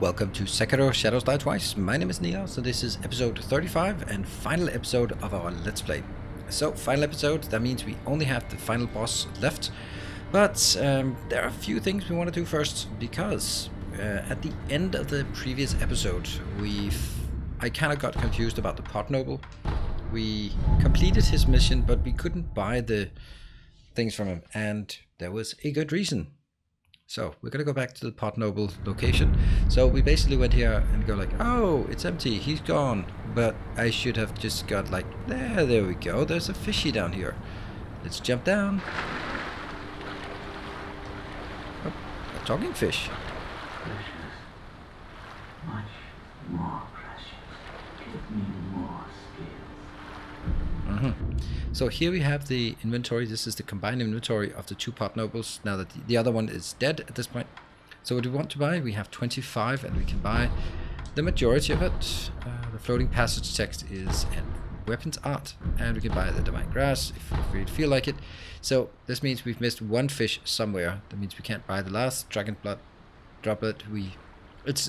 Welcome to Sekiro: Shadows Die Twice. My name is Neo, so this is episode 35 and final episode of our Let's Play. So, final episode, that means we only have the final boss left. But there are a few things we want to do first, because at the end of the previous episode, I kind of got confused about the Pot Noble. We completed his mission, but we couldn't buy the things from him, and there was a good reason. So we're gonna go back to the Pot Noble location. So we basically went here and go like, oh, it's empty, he's gone. But I should have just got like, there we go, there's a fishy down here. Let's jump down. Oh, a talking fish. Precious. Much more precious. Give me more skills. So here we have the inventory. This is the combined inventory of the two Pot Nobles, now that the other one is dead at this point. So what do we want to buy? We have 25 and we can buy the majority of it. The floating passage text is an weapons art, and we can buy the divine grass if we feel like it. So this means we've missed one fish somewhere. That means we can't buy the last dragon blood droplet.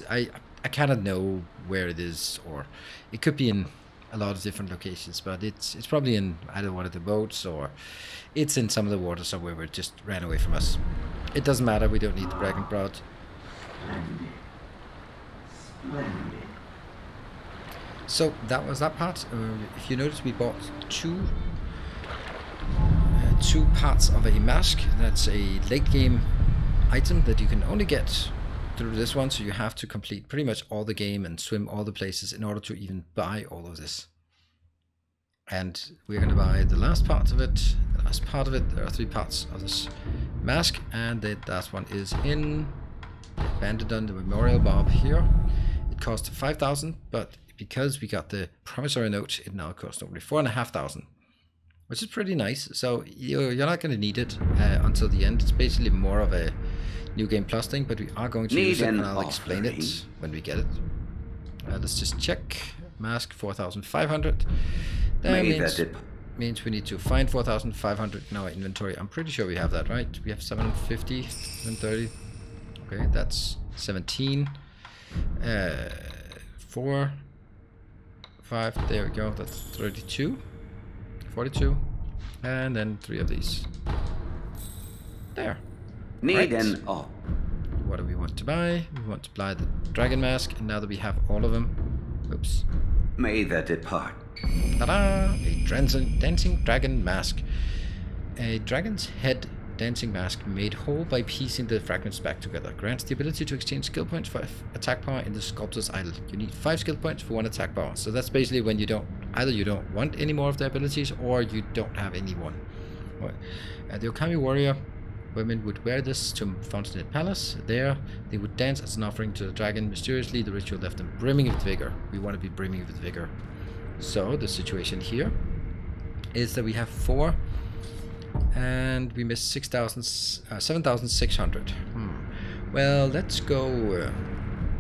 I cannot know where it is, or it could be in a lot of different locations, but it's probably in either one of the boats, or it's in some of the water somewhere where it just ran away from us. It doesn't matter, we don't need the Dragonrot. Splendid. So that was that part. If you notice, we bought two parts of a mask. That's a late game item that you can only get through this one, so you have to complete pretty much all the game and swim all the places in order to even buy all of this. And we're going to buy the last part of it. There are three parts of this mask, and the last one is in Abandoned, the memorial bar up here. It cost 5,000, but because we got the promissory note, it now costs only 4,500, which is pretty nice. So you're not going to need it until the end. It's basically more of a New Game Plus thing, but we are going to use it, and I'll explain it when we get it. Let's just check. Mask 4,500. That means we need to find 4,500 in our inventory. I'm pretty sure we have that, right? We have 750, 730. Okay, that's 17. 4, 5, there we go. That's 32, 42, and then 3 of these. There. Need an op. What do we want to buy? We want to buy the dragon mask, and now that we have all of them, oops. May they depart. Ta-da! A dancing dragon mask. A dragon's head dancing mask made whole by piecing the fragments back together. Grants the ability to exchange skill points for attack power in the sculptor's idol. You need 5 skill points for 1 attack power. So that's basically when you don't want any more of the abilities, or you don't have any one. The Okami warrior women would wear this to Fountainhead Palace. There, they would dance as an offering to the dragon. Mysteriously, the ritual left them brimming with vigor. We want to be brimming with vigor. So, the situation here is that we have 4, and we missed 7,600. Well, let's go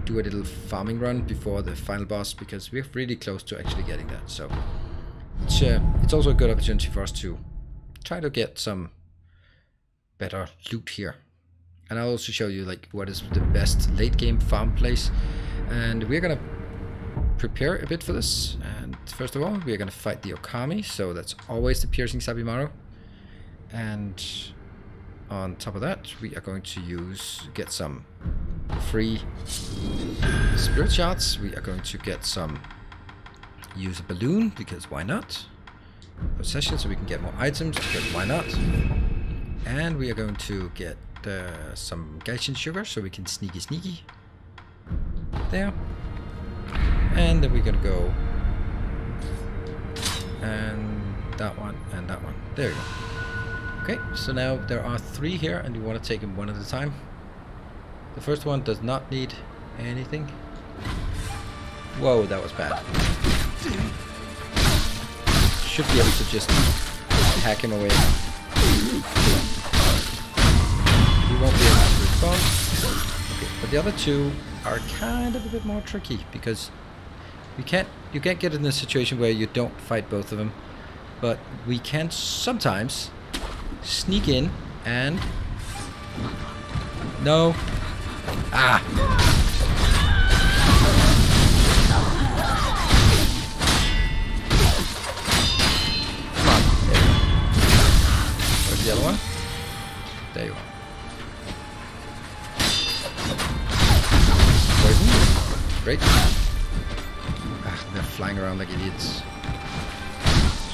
do a little farming run before the final boss, because we're really close to actually getting that. So, it's also a good opportunity for us to try to get some better loot here, and I'll also show you like what is the best late game farm place. And we're gonna prepare a bit for this, and first of all we're gonna fight the Okami, so that's always the piercing Sabimaru. And on top of that, we are going to get some free spirit shards. We are going to use a balloon, because why not? Possession, so we can get more items, because why not? And we are going to get some Gaijin Sugar, so we can sneaky. There. And then we're going to go. And that one, and that one. There we go. Okay, so now there are 3 here, and you want to take them one at a time. The first one does not need anything. Whoa, that was bad. Should be able to just hack him away. We won't be able to respond. Okay, but the other two are kind of a bit more tricky, because you can't get in a situation where you don't fight both of them, but we can sometimes sneak in and no. Great. Ah, they're flying around like idiots.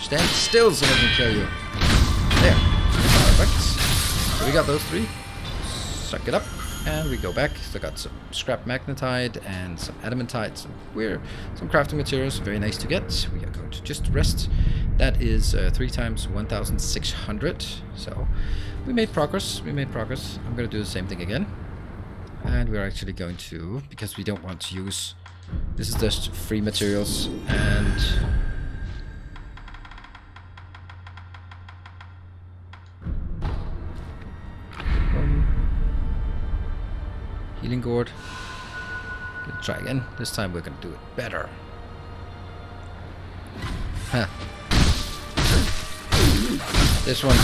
Stand still so I can kill you. There. Perfect. So we got those three. Suck it up. And we go back. So I got some scrap magnetite and some adamantite, some crafting materials. Very nice to get. We are going to just rest. That is 3 times 1,600. So we made progress. We made progress. I'm going to do the same thing again. And we're actually going to, because we don't want to use, this is just free materials, and healing gourd. Gonna try again. This time we're gonna do it better. Huh. This one.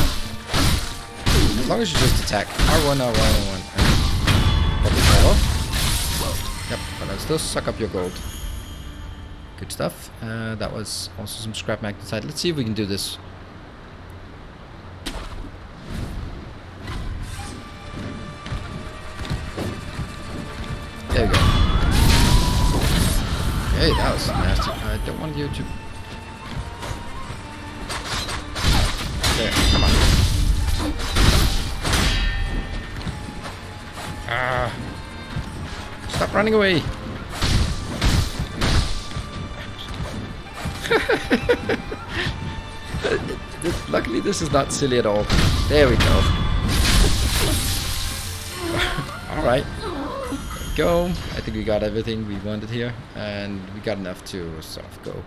As long as you just attack. R1, R1, R1. Probably fall off. Yep, but I'll still suck up your gold. Good stuff. That was also some scrap magnetite. Let's see if we can do this. There we go. Hey, that was nasty. I don't want you to... There, come on. Ah! Stop running away! Luckily this is not silly at all. There we go. Alright. Go. I think we got everything we wanted here, and we got enough to sort of go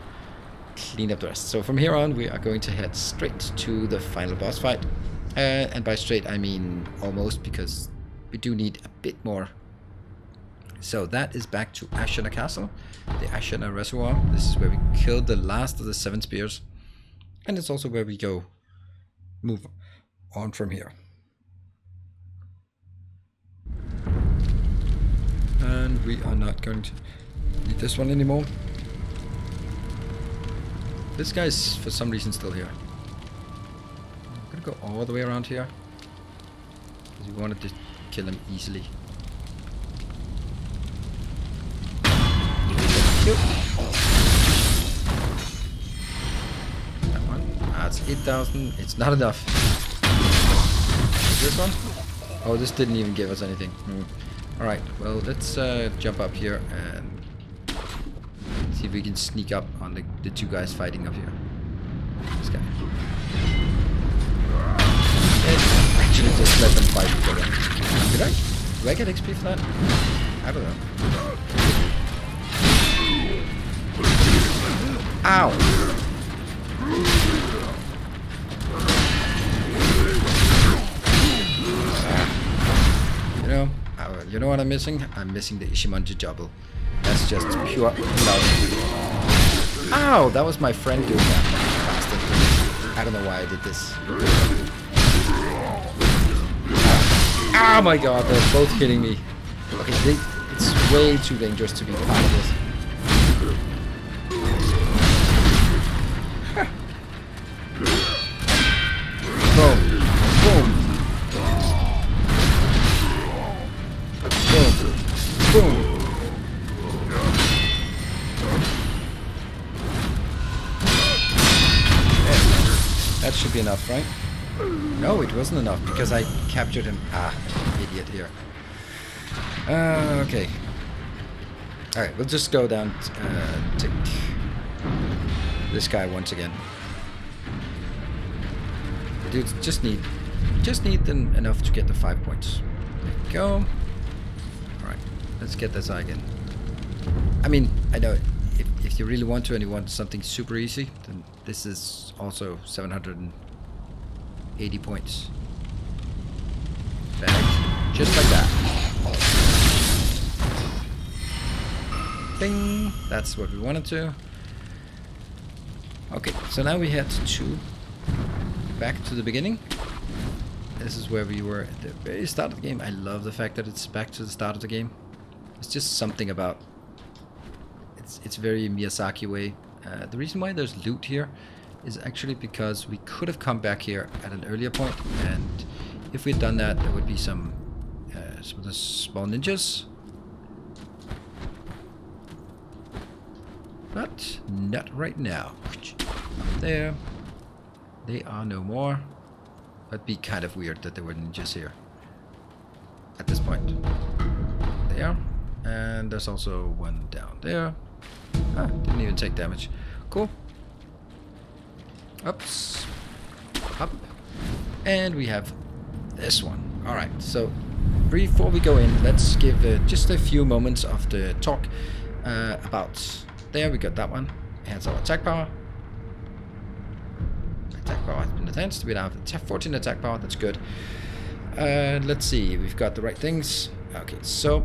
clean up the rest. So from here on we are going to head straight to the final boss fight, and by straight I mean almost, because we do need a bit more. So that is back to Ashina Castle, the Ashina Reservoir. This is where we killed the last of the 7 spears, and it's also where we go move on from here. And we are not going to need this one anymore. This guy's for some reason still here. I'm gonna go all the way around here, because we wanted to kill him easily. That one. Ah, it's 8,000. It's not enough. This one? Oh, this didn't even give us anything. Mm. Alright, well, let's jump up here and see if we can sneak up on the two guys fighting up here. This guy. And actually, just let them fight for them. Do I get XP for that? I don't know. Ow! You know? You know what I'm missing? I'm missing the Ichimonji double. That's just pure love. Ow! That was my friend doing that. Bastard. I don't know why I did this. Oh my god, they're both hitting me. Okay, it's way too dangerous to be part of this. Be enough, right? No, it wasn't enough because I captured him. Ah, idiot here. Okay. Alright, we'll just go down to this guy once again. Dude, just need them enough to get the 5 points. There we go. Alright, let's get this eye again. I mean, I know it. If you really want to and you want something super easy, then this is also 780 points. Back. Just like that. Ding! That's what we wanted to. Okay, so now we head to back to the beginning. This is where we were at the very start of the game. I love the fact that it's back to the start of the game. It's just something about... It's very Miyazaki way. The reason why there's loot here is actually because we could have come back here at an earlier point, and if we'd done that, there would be some of the small ninjas. Not right now. Up there. They are no more. That'd be kind of weird that they were ninjas here. At this point. There. And there's also one down there. Ah, didn't even take damage. Cool. Oops. Up. And we have this one. Alright, so before we go in, let's give just a few moments of the talk about... There, we got that one. Enhance our attack power. Attack power has been enhanced. We now have 14 attack power. That's good. Let's see. We've got the right things. Okay, so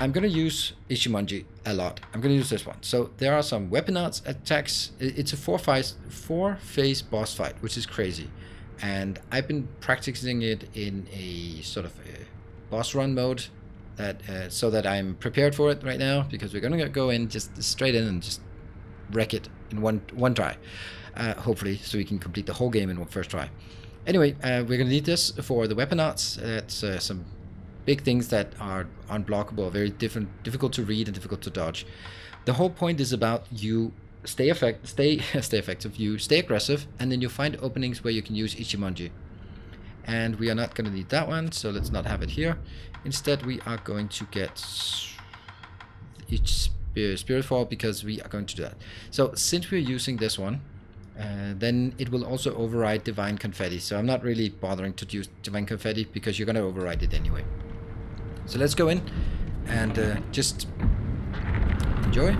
I'm going to use Ichimonji a lot. I'm going to use this one. So there are some weapon arts attacks. It's a four-phase boss fight, which is crazy. And I've been practicing it in a sort of a boss run mode. That so that I'm prepared for it right now, because we're gonna go in just straight in and just wreck it in one try, hopefully, so we can complete the whole game in one first try. Anyway, we're gonna need this for the weapon arts. That's some big things that are unblockable, very difficult to read and difficult to dodge. The whole point is about you stay effective, you stay aggressive, and then you find openings where you can use Ichimonji. And we are not going to need that one, so let's not have it here. Instead, we are going to get each Spirit Fall, because we are going to do that. So since we're using this one, then it will also override Divine Confetti. So I'm not really bothering to use Divine Confetti, because you're going to override it anyway. So let's go in and just enjoy.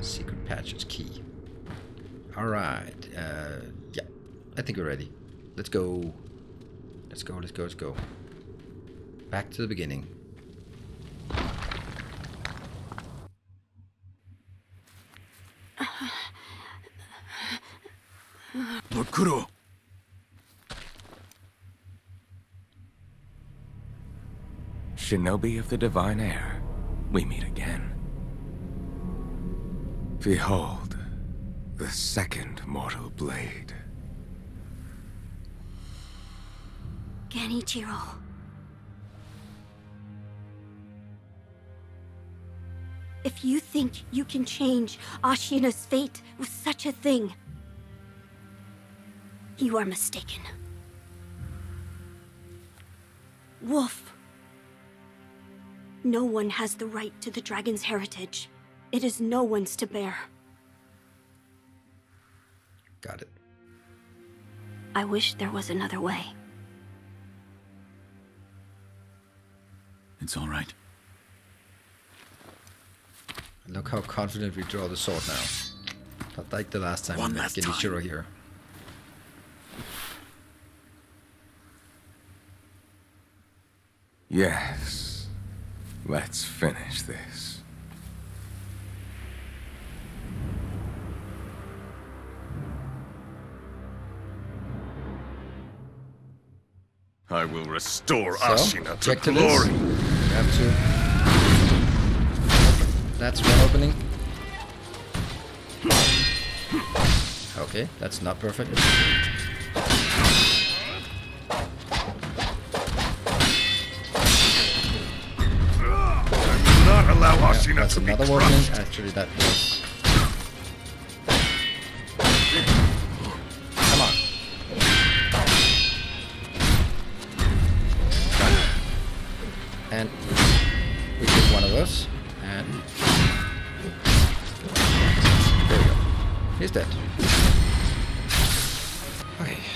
Secret Patches Key. Alright. Yeah. I think we're ready. Let's go. Let's go, let's go, let's go. Back to the beginning. Look, Kuro. Shinobi of the Divine Air, we meet again. Behold, the second mortal blade. Genichiro. If you think you can change Ashina's fate with such a thing, you are mistaken. Wolf. No one has the right to the dragon's heritage. It is no one's to bear. Got it. I wish there was another way. It's all right. Look how confident we draw the sword now. Not like the last time we met Genichiro here. Yes. Let's finish this. I will restore Ashina to glory. Have to. That's one opening. Okay, that's not perfect. I will not allow Ashina to be crushed. Actually, that was.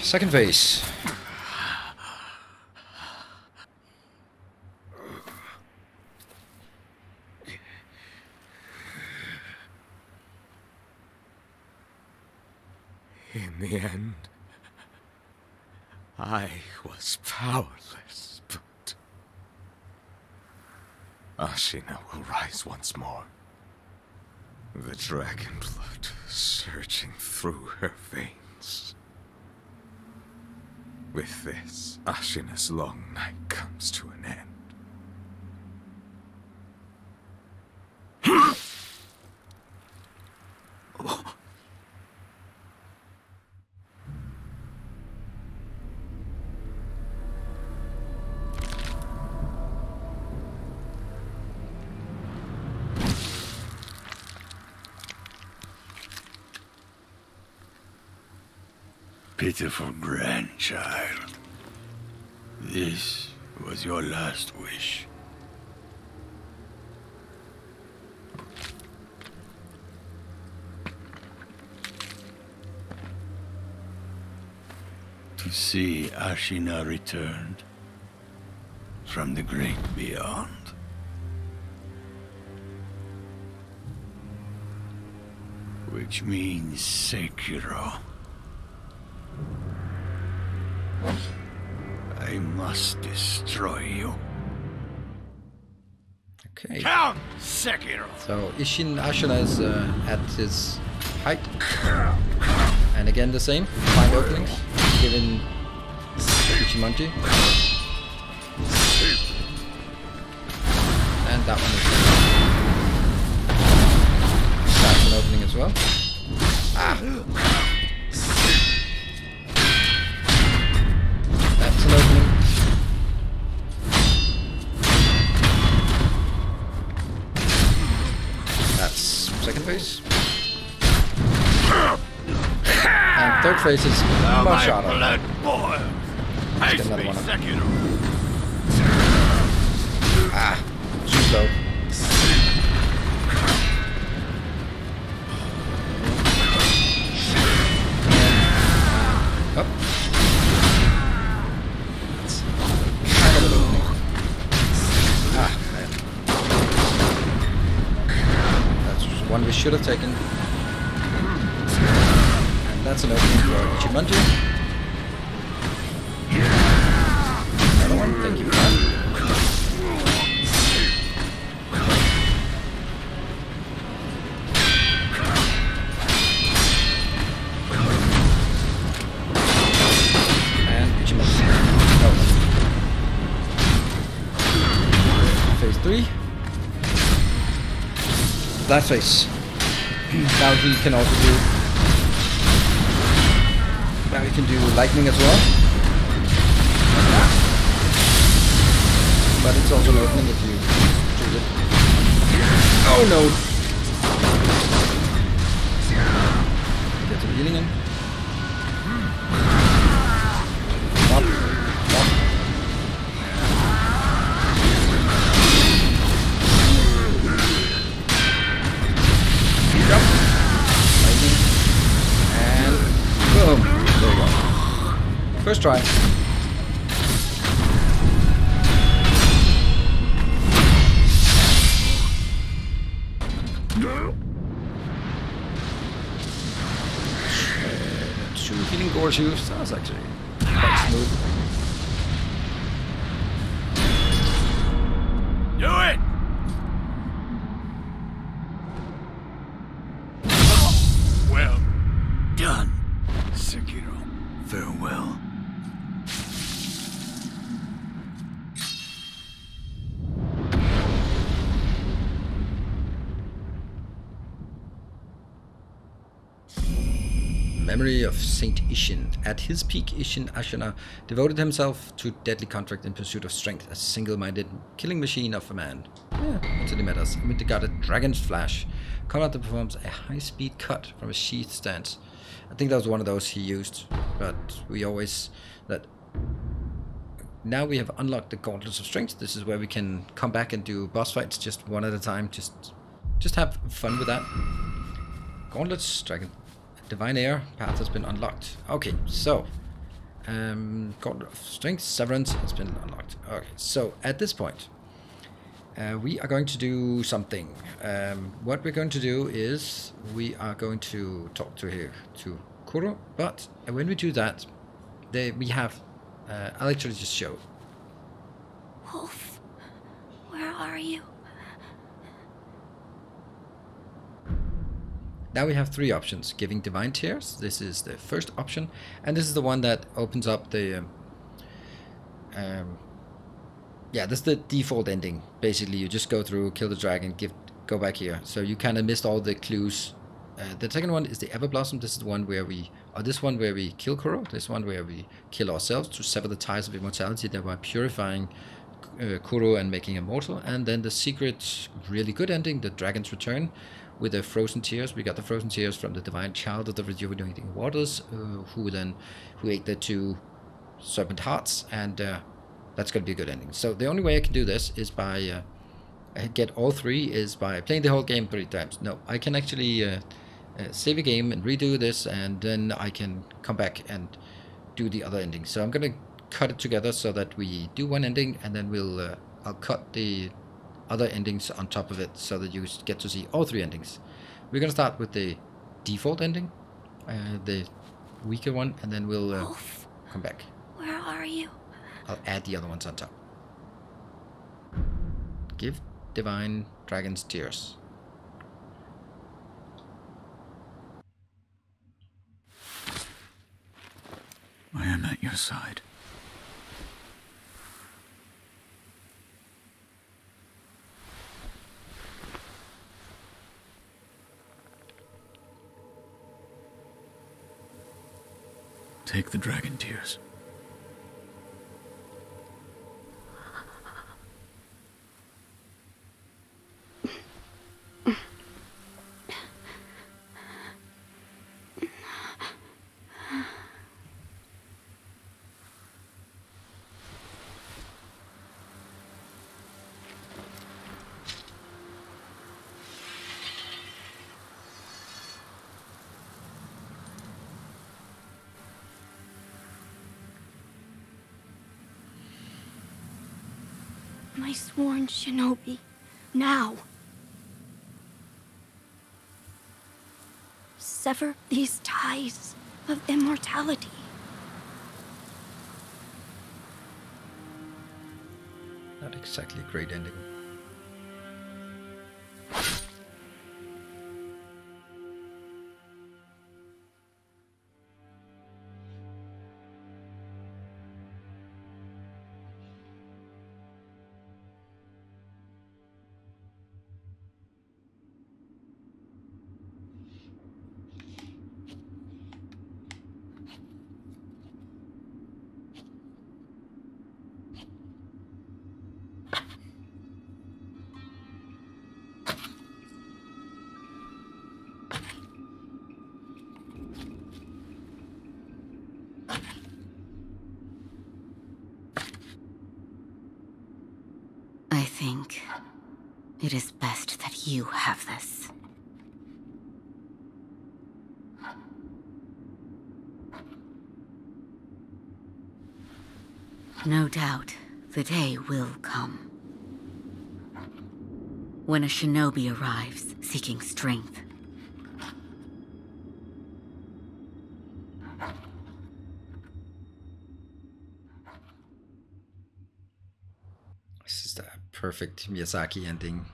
Second phase. In the end, I was powerless, but Ashina will rise once more. The dragon blood surging through her veins. With this, Ashina's long night comes to an end. pitiful grandchild. This was your last wish. To see Ashina returned from the great beyond. Which means Sekiro. I must destroy you. Okay. Count Sekiro! So Isshin Ashina is at his height. And again the same. Find openings. Given Ichimonji. And that one is that's an opening as well. Ah! That's an opening. That's second phase. And third phase is much harder. Let's get another one up. Ah! Too slow. Up. That's kind of an opening. Ah, man. That's one we should have taken. And that's an opening for Ichimonji. Another one, thank you, last face. Now he can also do. Now he can do lightning as well. But it's also lightning if you choose it. Oh no! Get some healing in. First try. Two healing gore shoes. Sounds actually quite smooth. Do it! Well done, Sekiro. Farewell. Memory of Saint Isshin. At his peak, Isshin Ashina devoted himself to deadly contract in pursuit of strength, a single-minded killing machine of a man. Yeah, into the metas. Amid the guarded dragon's flash, Konrad performs a high-speed cut from a sheath stance. I think that was one of those he used, but we always... that. Now we have unlocked the Gauntlet of Strength. This is where we can come back and do boss fights just one at a time. Just have fun with that. Gauntlets, dragon... Divine Air path has been unlocked. Okay, so God of Strength Severance has been unlocked. Okay, so at this point we are going to do something. What we're going to do is we are going to talk to here to Kuro, but when we do that, we have I'll actually just show. Wolf, where are you? Now we have three options. Giving Divine Tears, this is the first option, and this is the one that opens up the... yeah, this is the default ending. Basically, you just go through, kill the dragon, go back here. So you kind of missed all the clues. The second one is the Everblossom. This is the one where we... or this one where we kill Kuro, this one where we kill ourselves to sever the ties of immortality, thereby purifying Kuro and making him mortal. And then the secret, really good ending, the Dragon's Return, with the frozen tears. We got the frozen tears from the Divine Child of the Rejuvenating Waters, who ate the two serpent hearts, and that's going to be a good ending. So the only way I can do this is by get all three is by playing the whole game 3 times. No, I can actually save a game and redo this, and then I can come back and do the other ending. So I'm going to cut it together so that we do one ending, and then we'll I'll cut the other endings on top of it so that you get to see all 3 endings. We're going to start with the default ending, the weaker one, and then we'll come back. Where are you? I'll add the other ones on top. Give Divine Dragon's Tears. I am at your side. Take the dragon tears. My sworn shinobi, now! Sever these ties of immortality. Not exactly a great ending. It is best that you have this. No doubt, the day will come when a shinobi arrives seeking strength. Perfect Miyazaki ending.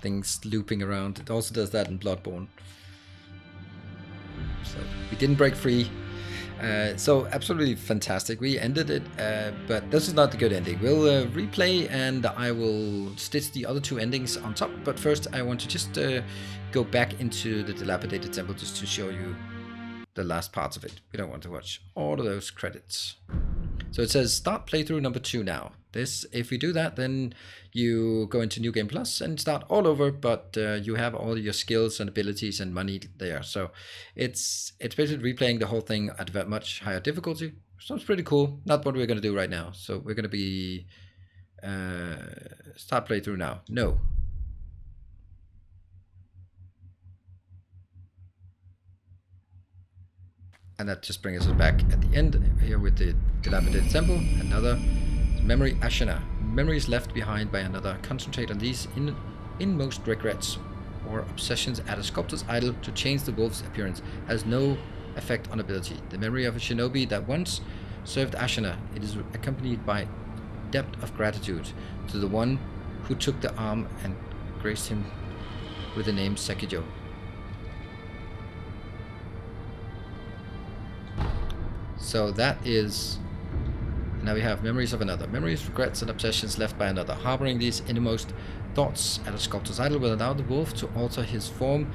Things looping around. It also does that in Bloodborne. So we didn't break free. So absolutely fantastic. We ended it, but this is not a good ending. We'll replay, and I will stitch the other 2 endings on top. But first I want to just go back into the dilapidated temple just to show you the last parts of it. We don't want to watch all of those credits. So it says start playthrough number 2 now. This, if we do that, then you go into New Game Plus and start all over, but you have all your skills and abilities and money there. So it's basically replaying the whole thing at a much higher difficulty. So it's pretty cool. Not what we're going to do right now. So we're going to be start playthrough now. No. And that just brings us back at the end here with the dilapidated temple. Another memory, Ashina. Memories left behind by another. Concentrate on these inmost regrets or obsessions at a sculptor's idol to change the wolf's appearance. Has no effect on ability. The memory of a shinobi that once served Ashina. It is accompanied by depth of gratitude to the one who took the arm and graced him with the name Sekijō. So that is... Now we have Memories of Another. Memories, regrets, and obsessions left by another. Harboring these innermost thoughts at a sculptor's idol will allow the wolf to alter his form,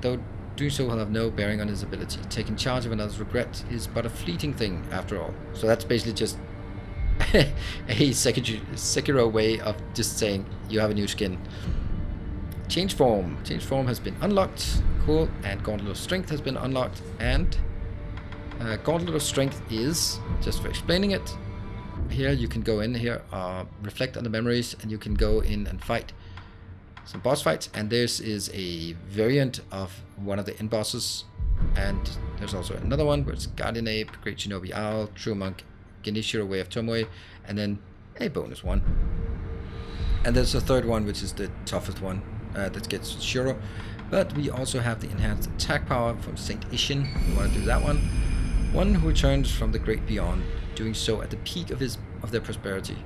though doing so will have no bearing on his ability. Taking charge of another's regret is but a fleeting thing, after all. So that's basically just a Sekiro way of just saying, you have a new skin. Change Form. Change Form has been unlocked. Cool. And Gauntlet of Strength has been unlocked. And Gauntlet of Strength is, just for explaining it, here you can go in here, reflect on the memories, and you can go in and fight some boss fights. And this is a variant of one of the end bosses. And there's also another one where it's Guardian Ape, Great Shinobi Owl, True Monk, Genichiro, Way of Tomoe, and then a bonus one. And there's a third one, which is the toughest one, that gets Shuro. But we also have the enhanced attack power from Saint Isshin. We want to do that one. One who returns from the great beyond, doing so at the peak of their prosperity.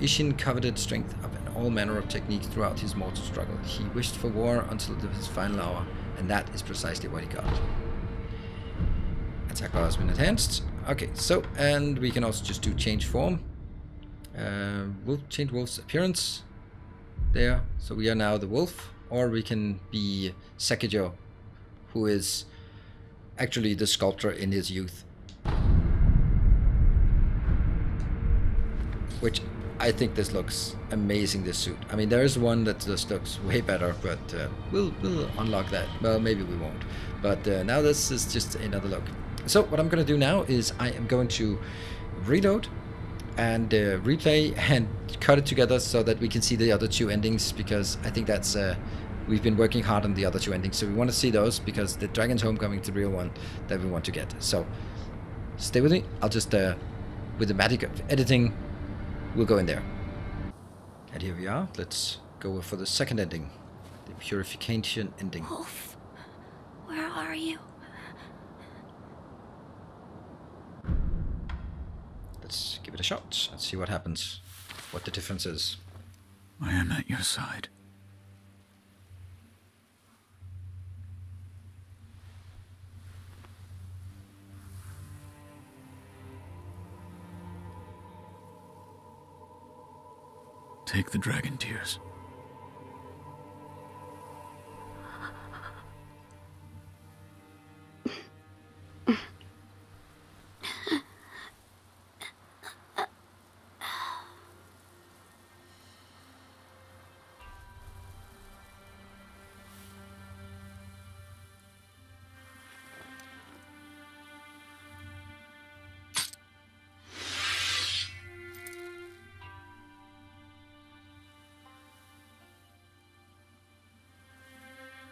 Isshin coveted strength of an all manner of techniques throughout his mortal struggle. He wished for war until his final hour, and that is precisely what he got. Attack power has been enhanced. Okay, so, and we can also just do change form. We'll change Wolf's appearance there, so we are now the Wolf, or we can be Sekijō, who is actually the sculptor in his youth, which I think this looks amazing, this suit. I mean, there is one that just looks way better, but we'll unlock that. Well, maybe we won't, but now this is just another look. So what I'm going to do now is I am going to reload and replay and cut it together so that we can see the other two endings, because I think that's we've been working hard on the other two endings, so we want to see those, because the Dragon's Homecoming is the real one that we want to get. So stay with me. I'll just with the magic of editing, we'll go in there. And here we are. Let's go for the second ending, the purification ending. Wolf, where are you? Let's give it a shot and see what happens, what the difference is. I am at your side. Take the dragon tears.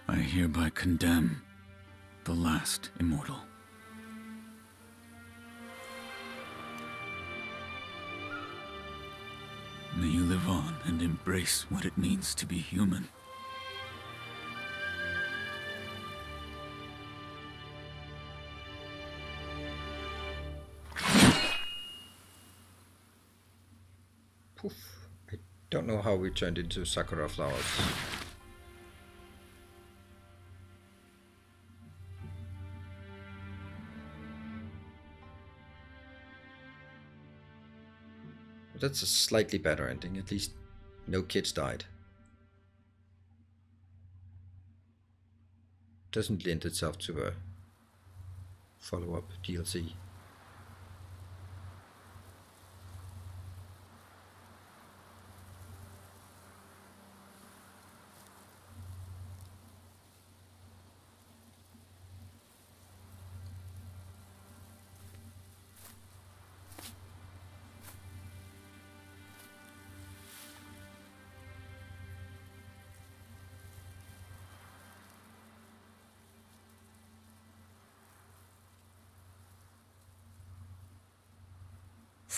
I hereby condemn the last immortal. May you live on and embrace what it means to be human. Poof. I don't know how we turned into sakura flowers. That's a slightly better ending. At least no kids died. Doesn't lend itself to a follow-up DLC.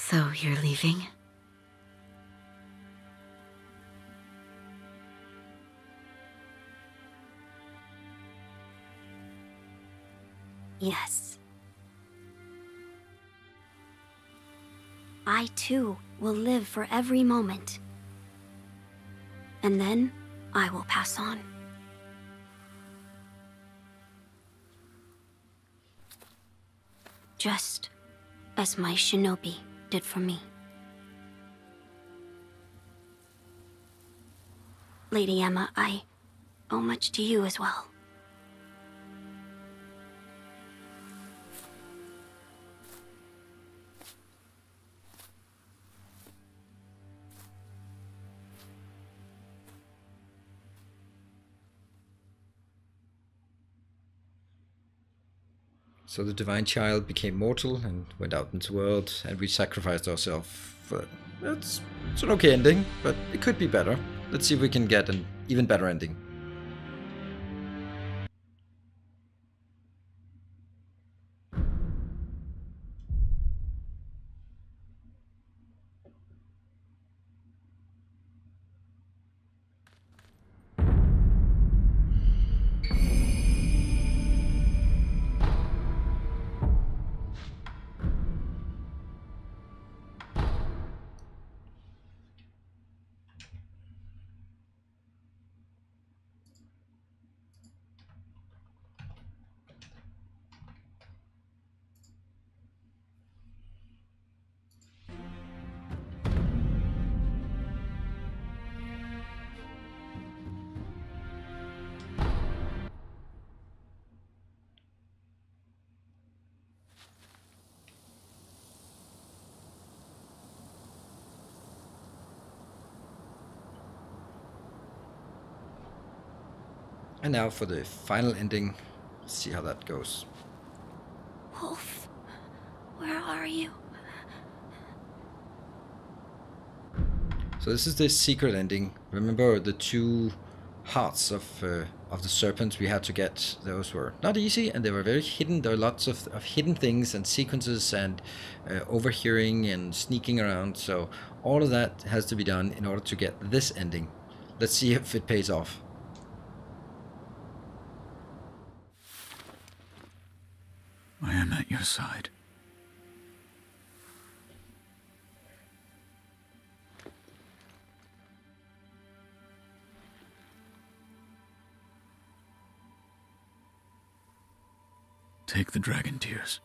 So you're leaving? Yes. I too will live for every moment. And then I will pass on. Just as my shinobi did for me. Lady Emma, I owe much to you as well. So the Divine Child became mortal and went out into the world, and we sacrificed ourselves. It's an okay ending, but it could be better. Let's see if we can get an even better ending. And now for the final ending, see how that goes. Wolf, where are you? So this is the secret ending. Remember the two hearts of the serpents we had to get? Those were not easy, and they were very hidden. There were lots of hidden things and sequences and overhearing and sneaking around. So all of that has to be done in order to get this ending. Let's see if it pays off. I am at your side. Take the dragon tears.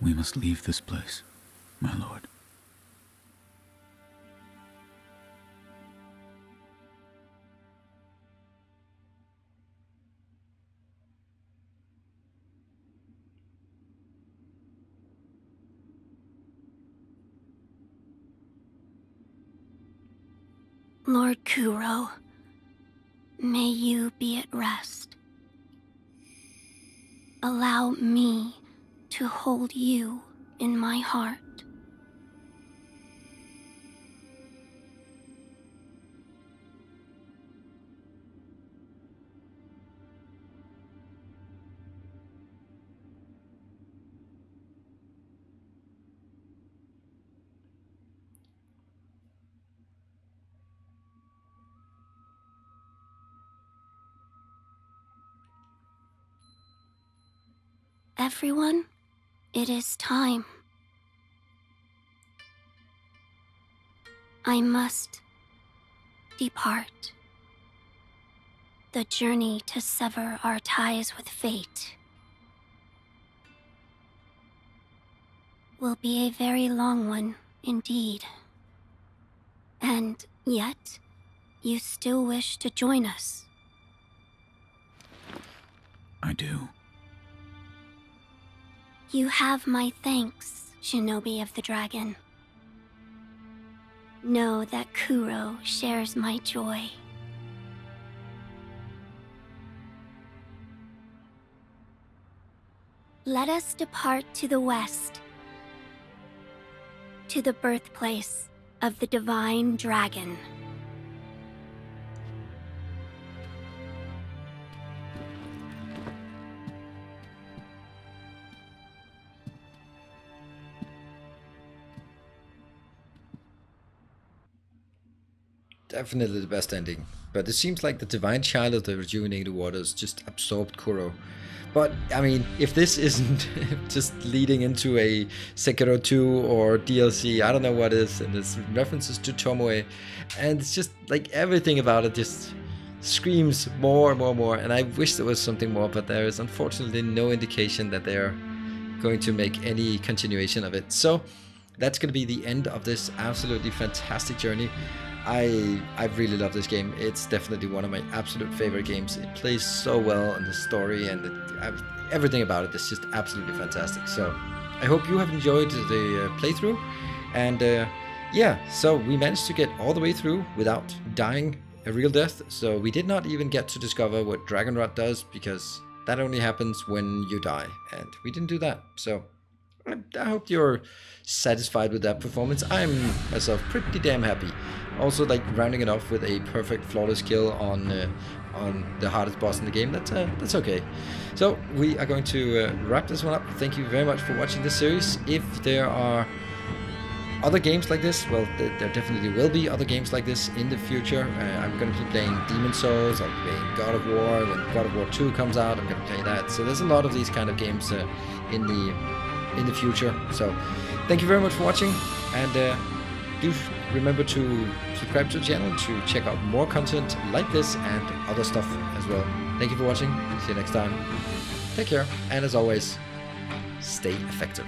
We must leave this place, my lord. Lord Kuro, may you be at rest. Allow me to hold you in my heart. Everyone, it is time. I must depart. The journey to sever our ties with fate will be a very long one indeed. And yet, you still wish to join us. I do. You have my thanks, Shinobi of the Dragon. Know that Kuro shares my joy. Let us depart to the west, to the birthplace of the Divine Dragon. Definitely the best ending, but it seems like the Divine Child of the Rejuvenating Waters just absorbed Kuro. But I mean, if this isn't just leading into a Sekiro 2 or DLC, I don't know what is, and there's references to Tomoe, and it's just like everything about it just screams more, and I wish there was something more, but there is unfortunately no indication that they're going to make any continuation of it. So that's going to be the end of this absolutely fantastic journey. I really love this game. It's definitely one of my absolute favorite games. It plays so well, and the story and everything about it is just absolutely fantastic. So I hope you have enjoyed the playthrough, and yeah, so we managed to get all the way through without dying a real death. So we did not even get to discover what Dragonrot does, because that only happens when you die, and we didn't do that. So I hope you're satisfied with that performance. I'm myself pretty damn happy. Also, like, rounding it off with a perfect flawless kill on the hardest boss in the game. That's okay. So we are going to wrap this one up. Thank you very much for watching this series. If there are other games like this, well, there definitely will be other games like this in the future. I'm going to keep playing Demon Souls. I'll be playing God of War. When God of War 2 comes out, I'm going to play that. So there's a lot of these kind of games in the future. So thank you very much for watching, and do remember to subscribe to the channel to check out more content like this and other stuff as well. Thank you for watching. See you next time. Take care, and as always, stay effective.